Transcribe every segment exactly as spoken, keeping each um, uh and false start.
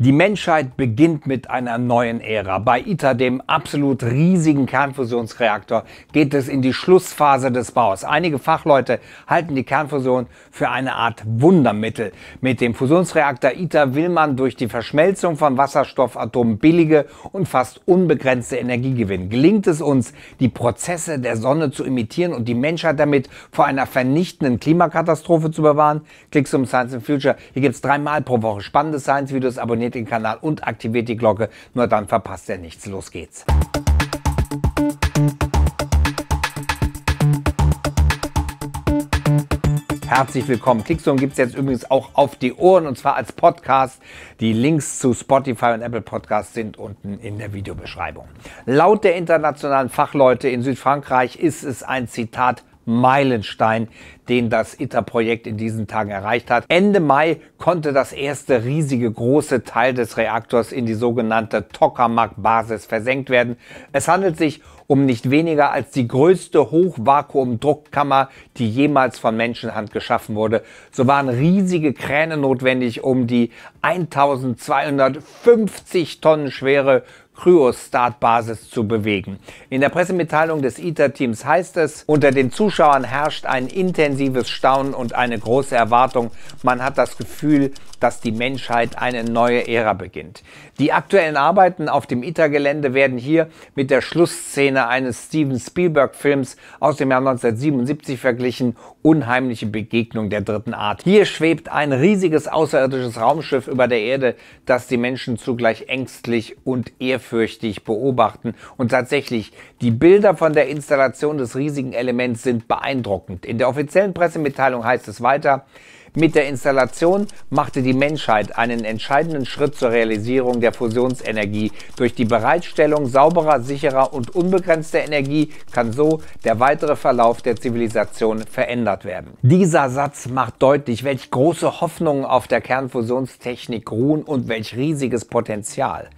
Die Menschheit beginnt mit einer neuen Ära. Bei ITER, dem absolut riesigen Kernfusionsreaktor, geht es in die Schlussphase des Baus. Einige Fachleute halten die Kernfusion für eine Art Wundermittel. Mit dem Fusionsreaktor ITER will man durch die Verschmelzung von Wasserstoffatomen billige und fast unbegrenzte Energie gewinnen. Gelingt es uns, die Prozesse der Sonne zu imitieren und die Menschheit damit vor einer vernichtenden Klimakatastrophe zu bewahren? Clixoom Science and Future. Hier gibt es dreimal pro Woche spannende Science-Videos. Abonniert den Kanal und aktiviert die Glocke, nur dann verpasst ihr nichts. Los geht's! Herzlich willkommen. Clixoom gibt es jetzt übrigens auch auf die Ohren und zwar als Podcast. Die Links zu Spotify und Apple Podcasts sind unten in der Videobeschreibung. Laut der internationalen Fachleute in Südfrankreich ist es ein Zitat Meilenstein, den das ITER-Projekt in diesen Tagen erreicht hat. Ende Mai konnte das erste riesige große Teil des Reaktors in die sogenannte Tokamak-Basis versenkt werden. Es handelt sich um nicht weniger als die größte Hochvakuum-Druckkammer, die jemals von Menschenhand geschaffen wurde. So waren riesige Kräne notwendig, um die eintausendzweihundertfünfzig Tonnen schwere Kryostat-Basis zu bewegen. In der Pressemitteilung des ITER-Teams heißt es, unter den Zuschauern herrscht ein intensives Staunen und eine große Erwartung. Man hat das Gefühl, dass die Menschheit eine neue Ära beginnt. Die aktuellen Arbeiten auf dem ITER-Gelände werden hier mit der Schlussszene eines Steven Spielberg-Films aus dem Jahr neunzehnhundertsiebenundsiebzig verglichen, Unheimliche Begegnung der dritten Art. Hier schwebt ein riesiges außerirdisches Raumschiff über der Erde, das die Menschen zugleich ängstlich und ehrfürchtig beobachten. Und tatsächlich, die Bilder von der Installation des riesigen Elements sind beeindruckend. In der offiziellen Pressemitteilung heißt es weiter, mit der Installation machte die Menschheit einen entscheidenden Schritt zur Realisierung der Fusionsenergie. Durch die Bereitstellung sauberer, sicherer und unbegrenzter Energie kann so der weitere Verlauf der Zivilisation verändert werden. Dieser Satz macht deutlich, welche große Hoffnungen auf der Kernfusionstechnik ruhen und welch riesiges Potenzial.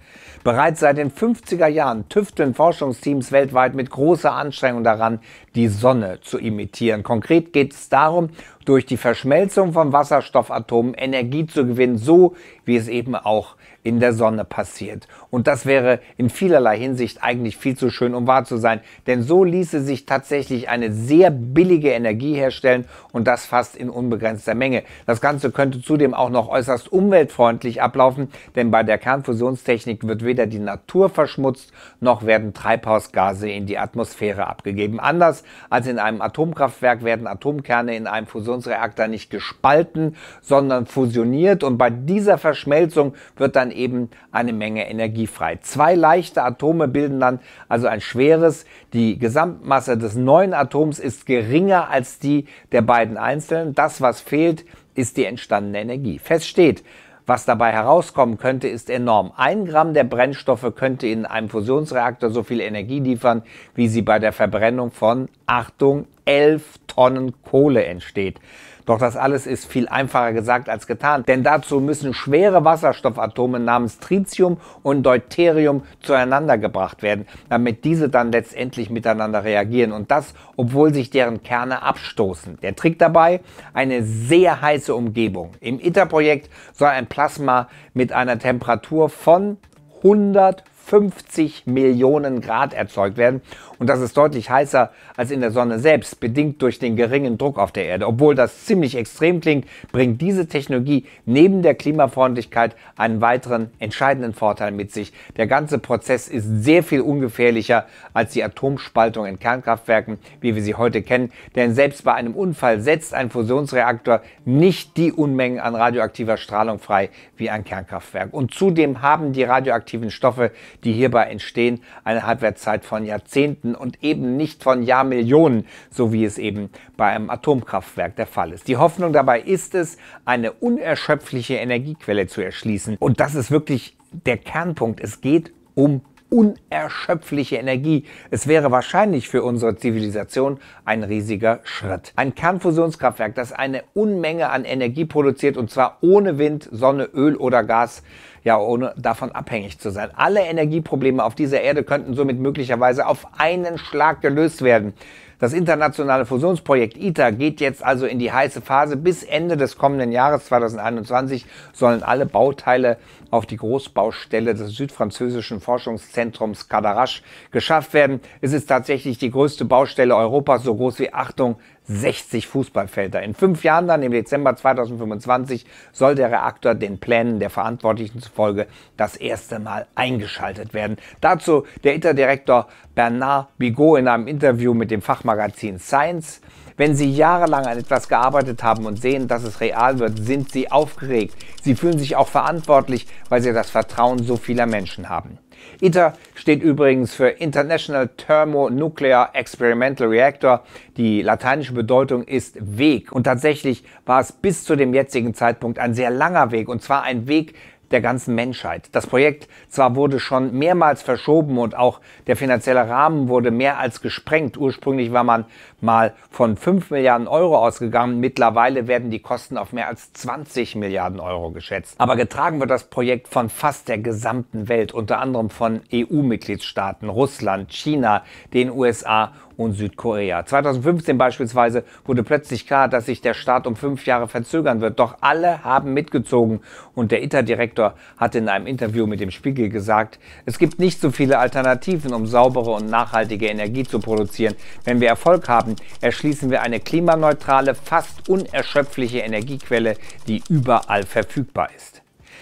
Bereits seit den fünfziger Jahren tüfteln Forschungsteams weltweit mit großer Anstrengung daran, die Sonne zu imitieren. Konkret geht es darum, durch die Verschmelzung von Wasserstoffatomen Energie zu gewinnen, so wie es eben auch in der Sonne passiert. Und das wäre in vielerlei Hinsicht eigentlich viel zu schön, um wahr zu sein, denn so ließe sich tatsächlich eine sehr billige Energie herstellen und das fast in unbegrenzter Menge. Das Ganze könnte zudem auch noch äußerst umweltfreundlich ablaufen, denn bei der Kernfusionstechnik wird weder die Natur verschmutzt, noch werden Treibhausgase in die Atmosphäre abgegeben. Anders als in einem Atomkraftwerk werden Atomkerne in einem Fusionsreaktor nicht gespalten, sondern fusioniert und bei dieser Verschmelzung wird dann eben eine Menge Energie frei. Zwei leichte Atome bilden dann also ein schweres. Die Gesamtmasse des neuen Atoms ist geringer als die der beiden einzelnen. Das, was fehlt, ist die entstandene Energie. Fest steht, was dabei herauskommen könnte, ist enorm. Ein Gramm der Brennstoffe könnte in einem Fusionsreaktor so viel Energie liefern, wie sie bei der Verbrennung von, Achtung, elf Tonnen Kohle entsteht. Doch das alles ist viel einfacher gesagt als getan, denn dazu müssen schwere Wasserstoffatome namens Tritium und Deuterium zueinander gebracht werden, damit diese dann letztendlich miteinander reagieren und das, obwohl sich deren Kerne abstoßen. Der Trick dabei? Eine sehr heiße Umgebung. Im ITER-Projekt soll ein Plasma mit einer Temperatur von hundertfünfzig Millionen Grad erzeugt werden und das ist deutlich heißer als in der Sonne selbst, bedingt durch den geringen Druck auf der Erde. Obwohl das ziemlich extrem klingt, bringt diese Technologie neben der Klimafreundlichkeit einen weiteren entscheidenden Vorteil mit sich. Der ganze Prozess ist sehr viel ungefährlicher als die Atomspaltung in Kernkraftwerken, wie wir sie heute kennen, denn selbst bei einem Unfall setzt ein Fusionsreaktor nicht die Unmengen an radioaktiver Strahlung frei wie ein Kernkraftwerk. Und zudem haben die radioaktiven Stoffe, die hierbei entstehen, eine Halbwertszeit von Jahrzehnten und eben nicht von Jahrmillionen, so wie es eben bei einem Atomkraftwerk der Fall ist. Die Hoffnung dabei ist es, eine unerschöpfliche Energiequelle zu erschließen. Und das ist wirklich der Kernpunkt. Es geht um unerschöpfliche Energie. Es wäre wahrscheinlich für unsere Zivilisation ein riesiger Schritt. Ein Kernfusionskraftwerk, das eine Unmenge an Energie produziert und zwar ohne Wind, Sonne, Öl oder Gas, ja, ohne davon abhängig zu sein. Alle Energieprobleme auf dieser Erde könnten somit möglicherweise auf einen Schlag gelöst werden. Das internationale Fusionsprojekt ITER geht jetzt also in die heiße Phase. Bis Ende des kommenden Jahres zweitausendeinundzwanzig sollen alle Bauteile auf die Großbaustelle des südfranzösischen Forschungszentrums Cadarache geschafft werden. Es ist tatsächlich die größte Baustelle Europas, so groß wie, Achtung, sechzig Fußballfelder. In fünf Jahren dann, im Dezember zweitausendfünfundzwanzig, soll der Reaktor den Plänen der Verantwortlichen zufolge das erste Mal eingeschaltet werden. Dazu der ITER-Direktor Bernard Bigot in einem Interview mit dem Fachmagazin Science. Wenn Sie jahrelang an etwas gearbeitet haben und sehen, dass es real wird, sind Sie aufgeregt. Sie fühlen sich auch verantwortlich, weil Sie das Vertrauen so vieler Menschen haben. ITER steht übrigens für International Thermonuclear Experimental Reactor. Die lateinische Bedeutung ist Weg. Und tatsächlich war es bis zu dem jetzigen Zeitpunkt ein sehr langer Weg, und zwar ein Weg der ganzen Menschheit. Das Projekt zwar wurde schon mehrmals verschoben und auch der finanzielle Rahmen wurde mehr als gesprengt. Ursprünglich war man mal von fünf Milliarden Euro ausgegangen. Mittlerweile werden die Kosten auf mehr als zwanzig Milliarden Euro geschätzt. Aber getragen wird das Projekt von fast der gesamten Welt, unter anderem von E U-Mitgliedstaaten, Russland, China, den U S A und Südkorea. zweitausendfünfzehn beispielsweise wurde plötzlich klar, dass sich der Start um fünf Jahre verzögern wird. Doch alle haben mitgezogen, und der ITER-Direktor hatte in einem Interview mit dem Spiegel gesagt, es gibt nicht so viele Alternativen, um saubere und nachhaltige Energie zu produzieren. Wenn wir Erfolg haben, erschließen wir eine klimaneutrale, fast unerschöpfliche Energiequelle, die überall verfügbar ist.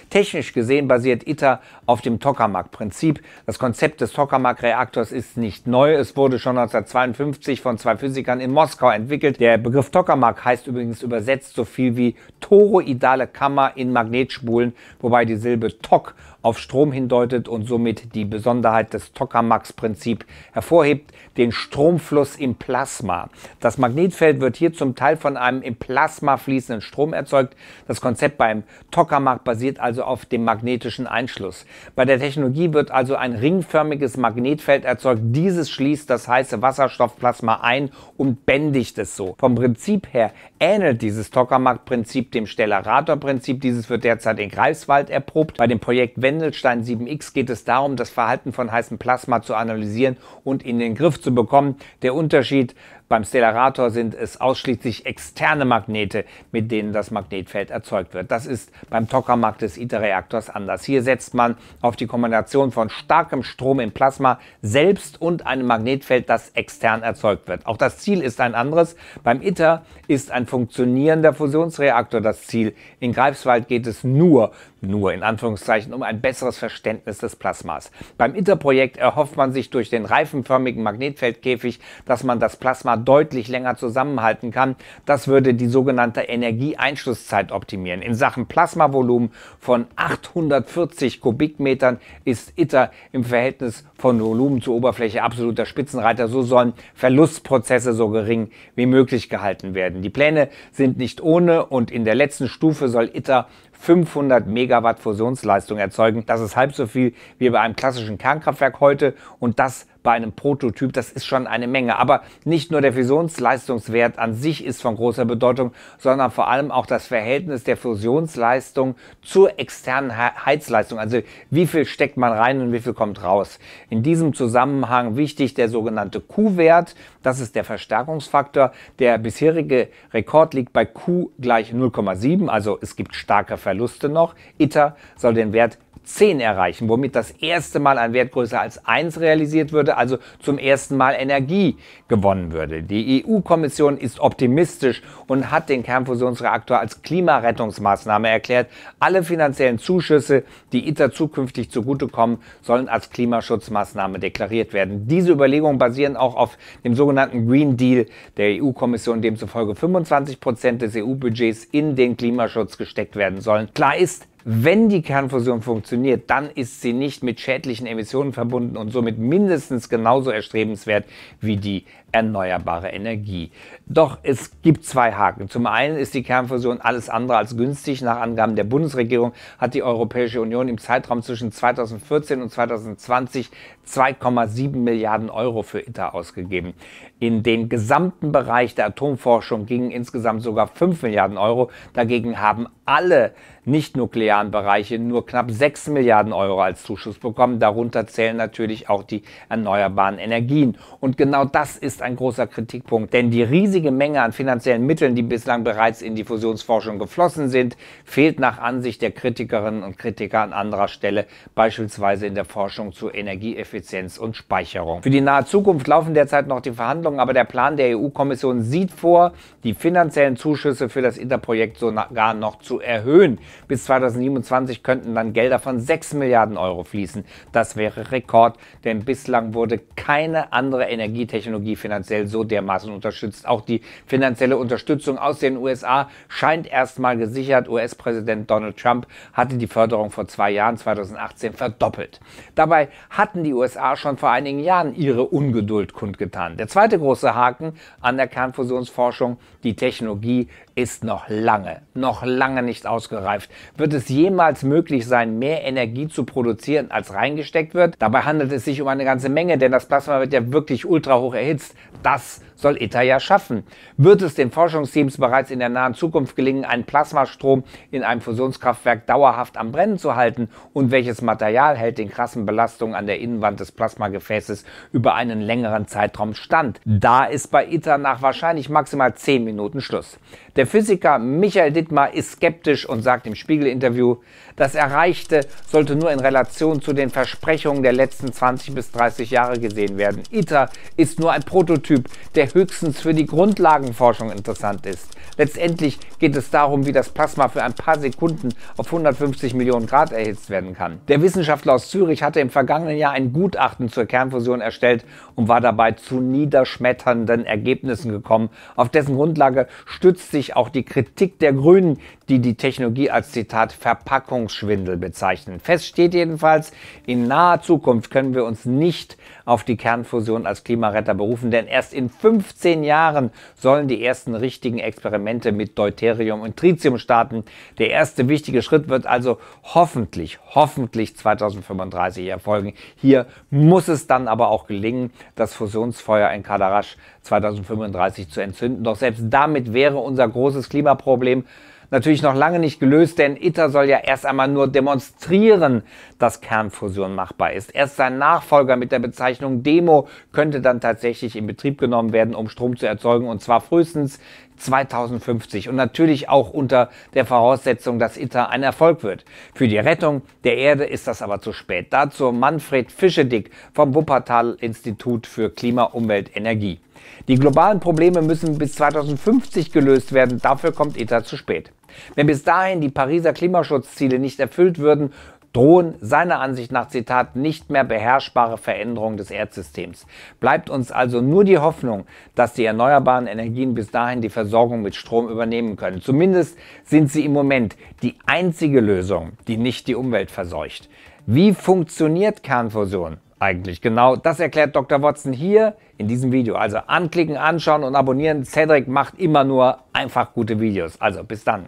Technisch gesehen basiert ITER auf dem Tokamak-Prinzip. Das Konzept des Tokamak-Reaktors ist nicht neu. Es wurde schon neunzehnhundertzweiundfünfzig von zwei Physikern in Moskau entwickelt. Der Begriff Tokamak heißt übrigens übersetzt so viel wie toroidale Kammer in Magnetspulen, wobei die Silbe Tok auf Strom hindeutet und somit die Besonderheit des Tokamaks-Prinzip hervorhebt, den Stromfluss im Plasma. Das Magnetfeld wird hier zum Teil von einem im Plasma fließenden Strom erzeugt. Das Konzept beim Tokamak basiert also auf dem magnetischen Einschluss. Bei der Technologie wird also ein ringförmiges Magnetfeld erzeugt. Dieses schließt das heiße Wasserstoffplasma ein und bändigt es so. Vom Prinzip her ähnelt dieses Tokamak-Prinzip dem Stellarator-Prinzip. Dieses wird derzeit in Greifswald erprobt. Bei dem Projekt Wendelstein sieben X geht es darum, das Verhalten von heißem Plasma zu analysieren und in den Griff zu bekommen. Der Unterschied: beim Stellarator sind es ausschließlich externe Magnete, mit denen das Magnetfeld erzeugt wird. Das ist beim Tokamak des ITER-Reaktors anders. Hier setzt man auf die Kombination von starkem Strom im Plasma selbst und einem Magnetfeld, das extern erzeugt wird. Auch das Ziel ist ein anderes. Beim ITER ist ein funktionierender Fusionsreaktor das Ziel. In Greifswald geht es nur, nur in Anführungszeichen, um ein besseres Verständnis des Plasmas. Beim ITER-Projekt erhofft man sich durch den reifenförmigen Magnetfeldkäfig, dass man das Plasma deutlich länger zusammenhalten kann. Das würde die sogenannte Energieeinschlusszeit optimieren. In Sachen Plasmavolumen von achthundertvierzig Kubikmetern ist ITER im Verhältnis von Volumen zur Oberfläche absoluter Spitzenreiter. So sollen Verlustprozesse so gering wie möglich gehalten werden. Die Pläne sind nicht ohne, und in der letzten Stufe soll ITER fünfhundert Megawatt Fusionsleistung erzeugen. Das ist halb so viel wie bei einem klassischen Kernkraftwerk heute, und das bei einem Prototyp. Das ist schon eine Menge. Aber nicht nur der Fusionsleistungswert an sich ist von großer Bedeutung, sondern vor allem auch das Verhältnis der Fusionsleistung zur externen Heizleistung. Also wie viel steckt man rein und wie viel kommt raus. In diesem Zusammenhang wichtig der sogenannte Q-Wert. Das ist der Verstärkungsfaktor. Der bisherige Rekord liegt bei Q gleich null Komma sieben. Also es gibt starke Verluste noch. ITER soll den Wert zehn erreichen, womit das erste Mal ein Wert größer als eins realisiert würde, also zum ersten Mal Energie gewonnen würde. Die E U-Kommission ist optimistisch und hat den Kernfusionsreaktor als Klimarettungsmaßnahme erklärt. Alle finanziellen Zuschüsse, die ITER zukünftig zugutekommen, sollen als Klimaschutzmaßnahme deklariert werden. Diese Überlegungen basieren auch auf dem sogenannten Green Deal der E U-Kommission, demzufolge fünfundzwanzig Prozent des E U-Budgets in den Klimaschutz gesteckt werden sollen. Klar ist, wenn die Kernfusion funktioniert, dann ist sie nicht mit schädlichen Emissionen verbunden und somit mindestens genauso erstrebenswert wie die erneuerbare Energie. Doch es gibt zwei Haken. Zum einen ist die Kernfusion alles andere als günstig. Nach Angaben der Bundesregierung hat die Europäische Union im Zeitraum zwischen zweitausendvierzehn und zweitausendzwanzig zwei Komma sieben Milliarden Euro für ITER ausgegeben. In den gesamten Bereich der Atomforschung gingen insgesamt sogar fünf Milliarden Euro. Dagegen haben alle nicht-nuklearen Bereiche nur knapp sechs Milliarden Euro als Zuschuss bekommen. Darunter zählen natürlich auch die erneuerbaren Energien. Und genau das ist ist ein großer Kritikpunkt, denn die riesige Menge an finanziellen Mitteln, die bislang bereits in die Fusionsforschung geflossen sind, fehlt nach Ansicht der Kritikerinnen und Kritiker an anderer Stelle, beispielsweise in der Forschung zu Energieeffizienz und Speicherung. Für die nahe Zukunft laufen derzeit noch die Verhandlungen, aber der Plan der E U-Kommission sieht vor, die finanziellen Zuschüsse für das ITER-Projekt sogar noch zu erhöhen. Bis zweitausendsiebenundzwanzig könnten dann Gelder von sechs Milliarden Euro fließen. Das wäre Rekord, denn bislang wurde keine andere Energietechnologie finanziell so dermaßen unterstützt. Auch die finanzielle Unterstützung aus den U S A scheint erstmal gesichert. U S-Präsident Donald Trump hatte die Förderung vor zwei Jahren, zweitausendachtzehn, verdoppelt. Dabei hatten die U S A schon vor einigen Jahren ihre Ungeduld kundgetan. Der zweite große Haken an der Kernfusionsforschung: die Technologie ist noch lange, noch lange nicht ausgereift. Wird es jemals möglich sein, mehr Energie zu produzieren, als reingesteckt wird? Dabei handelt es sich um eine ganze Menge, denn das Plasma wird ja wirklich ultra hoch erhitzt. Das soll ITER ja schaffen. Wird es den Forschungsteams bereits in der nahen Zukunft gelingen, einen Plasmastrom in einem Fusionskraftwerk dauerhaft am Brennen zu halten? Und welches Material hält den krassen Belastungen an der Innenwand des Plasmagefäßes über einen längeren Zeitraum stand? Da ist bei ITER nach wahrscheinlich maximal zehn Minuten Schluss. Der Physiker Michael Dittmar ist skeptisch und sagt im Spiegel-Interview, das Erreichte sollte nur in Relation zu den Versprechungen der letzten zwanzig bis dreißig Jahre gesehen werden. ITER ist nur ein Prototyp, der höchstens für die Grundlagenforschung interessant ist. Letztendlich geht es darum, wie das Plasma für ein paar Sekunden auf hundertfünfzig Millionen Grad erhitzt werden kann. Der Wissenschaftler aus Zürich hatte im vergangenen Jahr ein Gutachten zur Kernfusion erstellt und war dabei zu niederschmetternden Ergebnissen gekommen. Auf dessen Grundlage stützt sich auch die Kritik der Grünen, die die Technologie als, Zitat, Verpackungsschwindel bezeichnen. Fest steht jedenfalls, in naher Zukunft können wir uns nicht auf die Kernfusion als Klimaretter berufen, denn erst in fünfzehn Jahren sollen die ersten richtigen Experimente mit Deuterium und Tritium starten. Der erste wichtige Schritt wird also hoffentlich, hoffentlich zweitausendfünfunddreißig erfolgen. Hier muss es dann aber auch gelingen, das Fusionsfeuer in Cadarache zweitausendfünfunddreißig zu entzünden. Doch selbst damit wäre unser großes Klimaproblem natürlich noch lange nicht gelöst, denn ITER soll ja erst einmal nur demonstrieren, dass Kernfusion machbar ist. Erst sein Nachfolger mit der Bezeichnung DEMO könnte dann tatsächlich in Betrieb genommen werden, um Strom zu erzeugen, und zwar frühestens zweitausendfünfzig und natürlich auch unter der Voraussetzung, dass ITER ein Erfolg wird. Für die Rettung der Erde ist das aber zu spät. Dazu Manfred Fischedick vom Wuppertal-Institut für Klima, Umwelt, Energie. Die globalen Probleme müssen bis zweitausendfünfzig gelöst werden, dafür kommt ITER zu spät. Wenn bis dahin die Pariser Klimaschutzziele nicht erfüllt würden, drohen seiner Ansicht nach, Zitat, nicht mehr beherrschbare Veränderungen des Erdsystems. Bleibt uns also nur die Hoffnung, dass die erneuerbaren Energien bis dahin die Versorgung mit Strom übernehmen können. Zumindest sind sie im Moment die einzige Lösung, die nicht die Umwelt verseucht. Wie funktioniert Kernfusion eigentlich genau? Das erklärt Doktor Watson hier in diesem Video. Also anklicken, anschauen und abonnieren. Cedric macht immer nur einfach gute Videos. Also bis dann.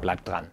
Bleibt dran.